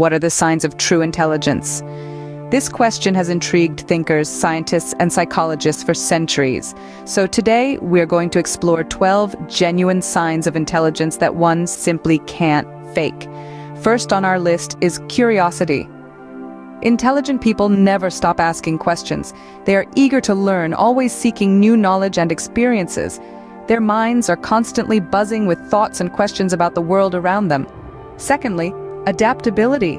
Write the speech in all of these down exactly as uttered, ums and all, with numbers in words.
What are the signs of true intelligence? This question has intrigued thinkers, scientists, and psychologists for centuries. So today, we're going to explore twelve genuine signs of intelligence that one simply can't fake. First on our list is curiosity. Intelligent people never stop asking questions. They are eager to learn, always seeking new knowledge and experiences. Their minds are constantly buzzing with thoughts and questions about the world around them. Secondly, adaptability.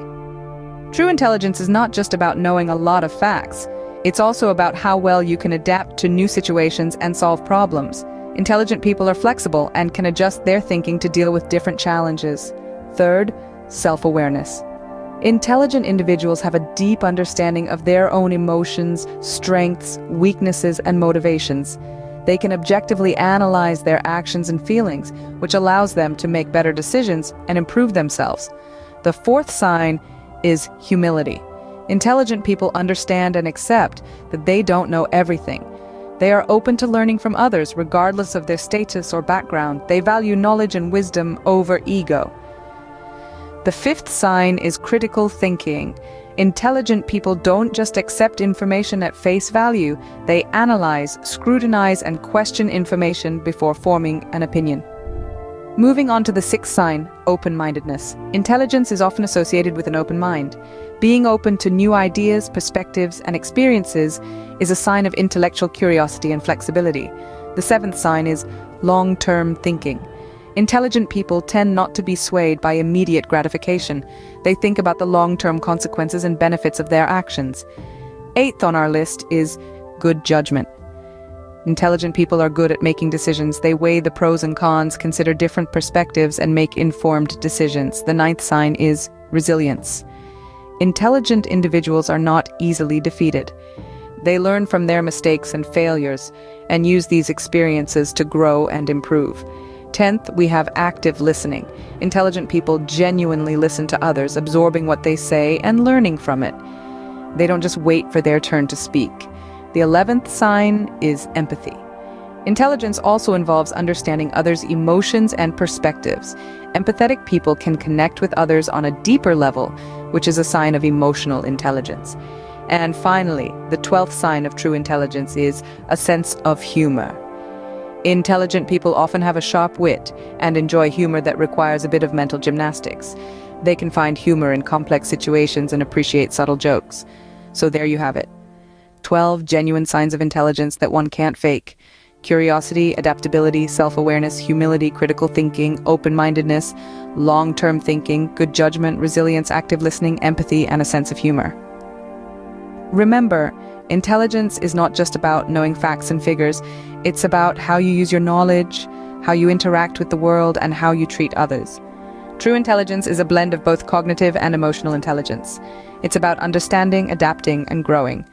True intelligence is not just about knowing a lot of facts. It's also about how well you can adapt to new situations and solve problems. Intelligent people are flexible and can adjust their thinking to deal with different challenges. Third, self-awareness. Intelligent individuals have a deep understanding of their own emotions, strengths, weaknesses, and motivations. They can objectively analyze their actions and feelings, which allows them to make better decisions and improve themselves. The fourth sign is humility. Intelligent people understand and accept that they don't know everything. They are open to learning from others, regardless of their status or background. They value knowledge and wisdom over ego. The fifth sign is critical thinking. Intelligent people don't just accept information at face value. They analyze, scrutinize, and question information before forming an opinion. Moving on to the sixth sign, open-mindedness. Intelligence is often associated with an open mind. Being open to new ideas, perspectives, and experiences is a sign of intellectual curiosity and flexibility. The seventh sign is long-term thinking. Intelligent people tend not to be swayed by immediate gratification. They think about the long-term consequences and benefits of their actions. Eighth on our list is good judgment. Intelligent people are good at making decisions. They weigh the pros and cons, consider different perspectives, and make informed decisions. The ninth sign is resilience. Intelligent individuals are not easily defeated. They learn from their mistakes and failures and use these experiences to grow and improve. Tenth, we have active listening. Intelligent people genuinely listen to others, absorbing what they say and learning from it. They don't just wait for their turn to speak. The eleventh sign is empathy. Intelligence also involves understanding others' emotions and perspectives. Empathetic people can connect with others on a deeper level, which is a sign of emotional intelligence. And finally, the twelfth sign of true intelligence is a sense of humor. Intelligent people often have a sharp wit and enjoy humor that requires a bit of mental gymnastics. They can find humor in complex situations and appreciate subtle jokes. So there you have it. twelve genuine signs of intelligence that one can't fake. Curiosity, adaptability, self-awareness, humility, critical thinking, open-mindedness, long-term thinking, good judgment, resilience, active listening, empathy, and a sense of humor. Remember, intelligence is not just about knowing facts and figures. It's about how you use your knowledge, how you interact with the world, and how you treat others. True intelligence is a blend of both cognitive and emotional intelligence. It's about understanding, adapting, and growing.